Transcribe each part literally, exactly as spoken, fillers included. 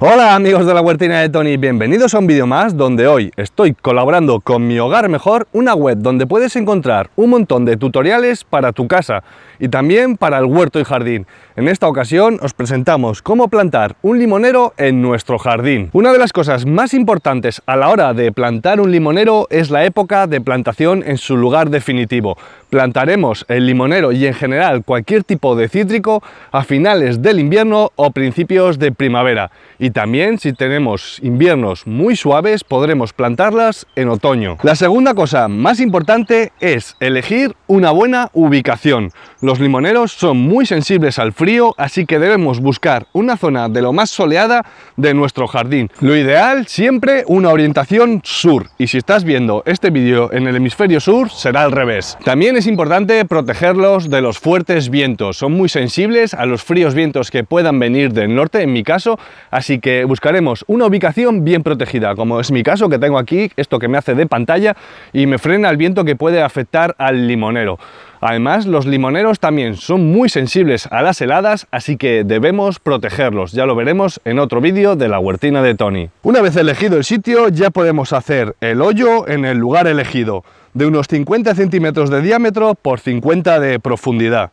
Hola amigos de la Huertina de Tony, bienvenidos a un vídeo más donde hoy estoy colaborando con Mi Hogar Mejor, una web donde puedes encontrar un montón de tutoriales para tu casa y también para el huerto y jardín. En esta ocasión os presentamos cómo plantar un limonero en nuestro jardín. Una de las cosas más importantes a la hora de plantar un limonero es la época de plantación en su lugar definitivo. Plantaremos el limonero y en general cualquier tipo de cítrico a finales del invierno o principios de primavera. Y también si tenemos inviernos muy suaves podremos plantarlas en otoño. La segunda cosa más importante es elegir una buena ubicación. Los limoneros son muy sensibles al frío, así que debemos buscar una zona de lo más soleada de nuestro jardín. Lo ideal siempre una orientación sur, y si estás viendo este vídeo en el hemisferio sur será al revés. También es importante protegerlos de los fuertes vientos, son muy sensibles a los fríos vientos que puedan venir del norte, en mi caso, así que buscaremos una ubicación bien protegida, como es mi caso, que tengo aquí esto que me hace de pantalla y me frena el viento que puede afectar al limonero. Además, los limoneros también son muy sensibles a las heladas, así que debemos protegerlos. Ya lo veremos en otro vídeo de la Huertina de Tony. Una vez elegido el sitio, ya podemos hacer el hoyo en el lugar elegido, de unos cincuenta centímetros de diámetro por cincuenta de profundidad.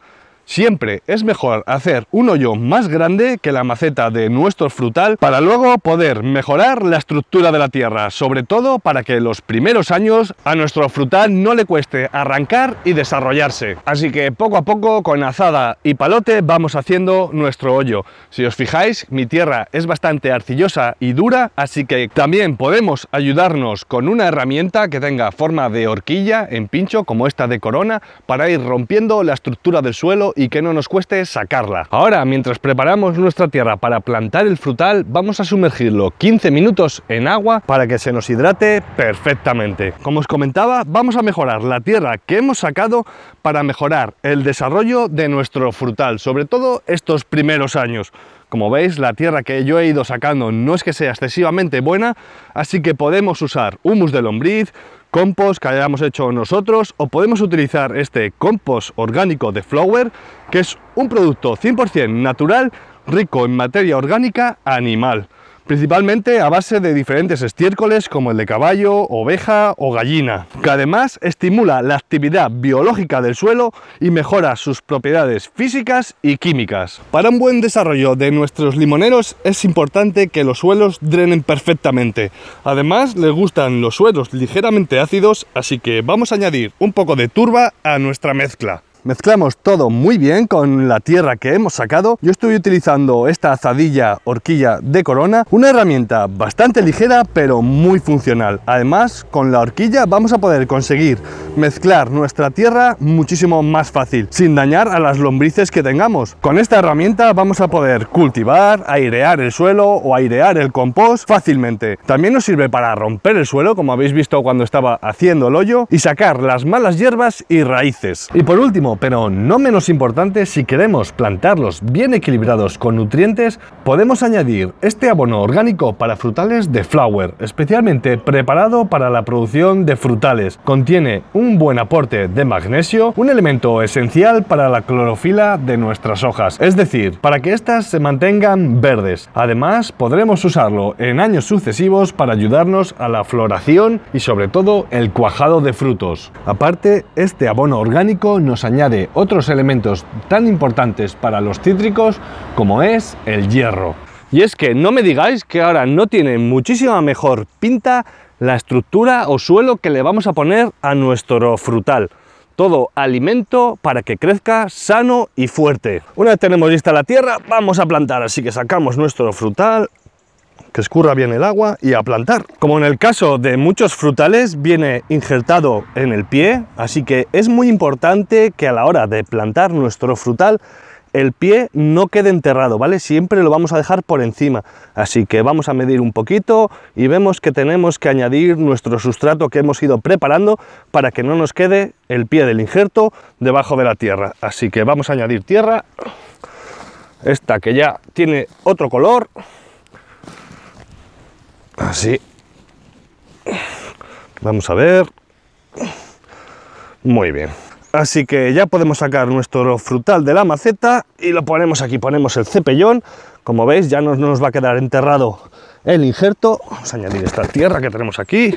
Siempre es mejor hacer un hoyo más grande que la maceta de nuestro frutal para luego poder mejorar la estructura de la tierra, sobre todo para que los primeros años a nuestro frutal no le cueste arrancar y desarrollarse. Así que poco a poco con azada y palote vamos haciendo nuestro hoyo. Si os fijáis, mi tierra es bastante arcillosa y dura, así que también podemos ayudarnos con una herramienta que tenga forma de horquilla en pincho, como esta de Corona, para ir rompiendo la estructura del suelo y que no nos cueste sacarla. Ahora, mientras preparamos nuestra tierra para plantar el frutal, vamos a sumergirlo quince minutos en agua para que se nos hidrate perfectamente. Como os comentaba, vamos a mejorar la tierra que hemos sacado para mejorar el desarrollo de nuestro frutal, sobre todo estos primeros años. Como veis, la tierra que yo he ido sacando no es que sea excesivamente buena, así que podemos usar humus de lombriz, compost que hayamos hecho nosotros, o podemos utilizar este compost orgánico de Flower, que es un producto cien por cien natural, rico en materia orgánica animal, principalmente a base de diferentes estiércoles como el de caballo, oveja o gallina, que además estimula la actividad biológica del suelo y mejora sus propiedades físicas y químicas. Para un buen desarrollo de nuestros limoneros es importante que los suelos drenen perfectamente. Además, les gustan los suelos ligeramente ácidos, así que vamos a añadir un poco de turba a nuestra mezcla. Mezclamos todo muy bien con la tierra que hemos sacado. Yo estoy utilizando esta Azadilla Horquilla de Corona, una herramienta bastante ligera pero muy funcional. Además, con la horquilla vamos a poder conseguir mezclar nuestra tierra muchísimo más fácil, sin dañar a las lombrices que tengamos. Con esta herramienta vamos a poder cultivar, airear el suelo o airear el compost fácilmente. También nos sirve para romper el suelo, como habéis visto cuando estaba haciendo el hoyo, y sacar las malas hierbas y raíces. Y por último, pero no menos importante, si queremos plantarlos bien equilibrados con nutrientes, podemos añadir este abono orgánico para frutales de Flower, especialmente preparado para la producción de frutales. Contiene un buen aporte de magnesio, un elemento esencial para la clorofila de nuestras hojas, es decir, para que éstas se mantengan verdes. Además, podremos usarlo en años sucesivos para ayudarnos a la floración y sobre todo el cuajado de frutos. Aparte, este abono orgánico nos añade añade otros elementos tan importantes para los cítricos como es el hierro. Y es que no me digáis que ahora no tiene muchísima mejor pinta la estructura o suelo que le vamos a poner a nuestro frutal. Todo alimento para que crezca sano y fuerte. Una vez tenemos lista la tierra, vamos a plantar, así que sacamos nuestro frutal, que escurra bien el agua, y a plantar. Como en el caso de muchos frutales, viene injertado en el pie, así que es muy importante que a la hora de plantar nuestro frutal el pie no quede enterrado, ¿vale? Siempre lo vamos a dejar por encima, así que vamos a medir un poquito y vemos que tenemos que añadir nuestro sustrato que hemos ido preparando para que no nos quede el pie del injerto debajo de la tierra. Así que vamos a añadir tierra, esta que ya tiene otro color, así. Vamos a ver. Muy bien. Así que ya podemos sacar nuestro frutal de la maceta y lo ponemos aquí, ponemos el cepellón. Como veis, ya no nos va a quedar enterrado el injerto. Vamos a añadir esta tierra que tenemos aquí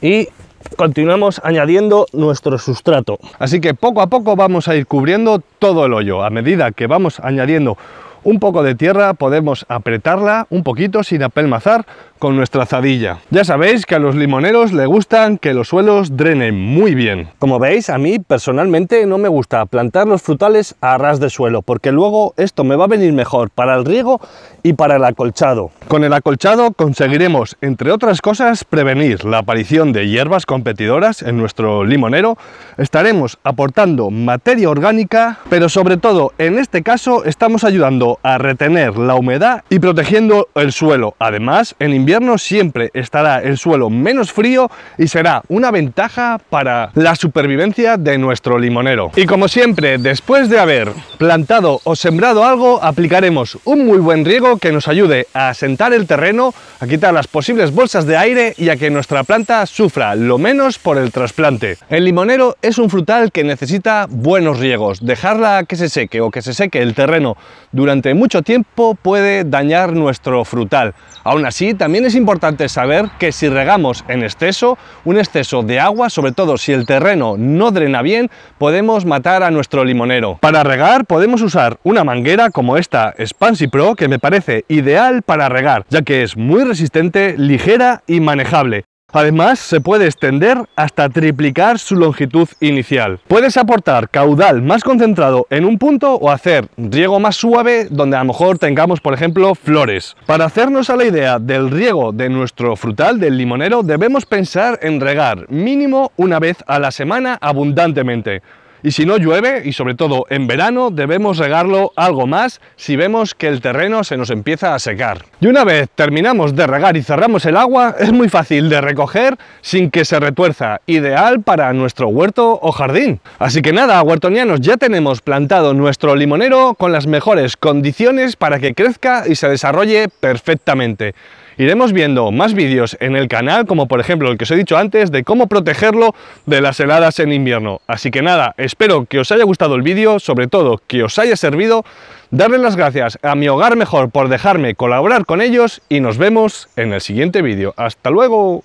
y continuamos añadiendo nuestro sustrato. Así que poco a poco vamos a ir cubriendo todo el hoyo. A medida que vamos añadiendo un poco de tierra, podemos apretarla un poquito sin apelmazar con nuestra azadilla. Ya sabéis que a los limoneros les gustan que los suelos drenen muy bien. Como veis, a mí personalmente no me gusta plantar los frutales a ras de suelo, porque luego esto me va a venir mejor para el riego y para el acolchado. Con el acolchado conseguiremos, entre otras cosas, prevenir la aparición de hierbas competidoras en nuestro limonero. Estaremos aportando materia orgánica, pero sobre todo en este caso estamos ayudando a retener la humedad y protegiendo el suelo. Además, en invierno siempre estará el suelo menos frío y será una ventaja para la supervivencia de nuestro limonero. Y como siempre, después de haber plantado o sembrado algo, aplicaremos un muy buen riego que nos ayude a asentar el terreno, a quitar las posibles bolsas de aire y a que nuestra planta sufra lo menos por el trasplante. El limonero es un frutal que necesita buenos riegos. Dejarla que se seque o que se seque el terreno durante Durante mucho tiempo puede dañar nuestro frutal. Aún así, también es importante saber que si regamos en exceso, un exceso de agua, sobre todo si el terreno no drena bien, podemos matar a nuestro limonero. Para regar podemos usar una manguera como esta Xpansy Pro, que me parece ideal para regar, ya que es muy resistente, ligera y manejable. Además, se puede extender hasta triplicar su longitud inicial. Puedes aportar caudal más concentrado en un punto o hacer riego más suave donde a lo mejor tengamos, por ejemplo, flores. Para hacernos a la idea del riego de nuestro frutal, del limonero, debemos pensar en regar mínimo una vez a la semana abundantemente. Y si no llueve, y sobre todo en verano, debemos regarlo algo más si vemos que el terreno se nos empieza a secar. Y una vez terminamos de regar y cerramos el agua, es muy fácil de recoger sin que se retuerza, ideal para nuestro huerto o jardín. Así que nada, huertonianos, ya tenemos plantado nuestro limonero con las mejores condiciones para que crezca y se desarrolle perfectamente. Iremos viendo más vídeos en el canal, como por ejemplo el que os he dicho antes, de cómo protegerlo de las heladas en invierno. Así que nada, espero que os haya gustado el vídeo, sobre todo que os haya servido. Darle las gracias a Mi Hogar Mejor por dejarme colaborar con ellos y nos vemos en el siguiente vídeo. ¡Hasta luego!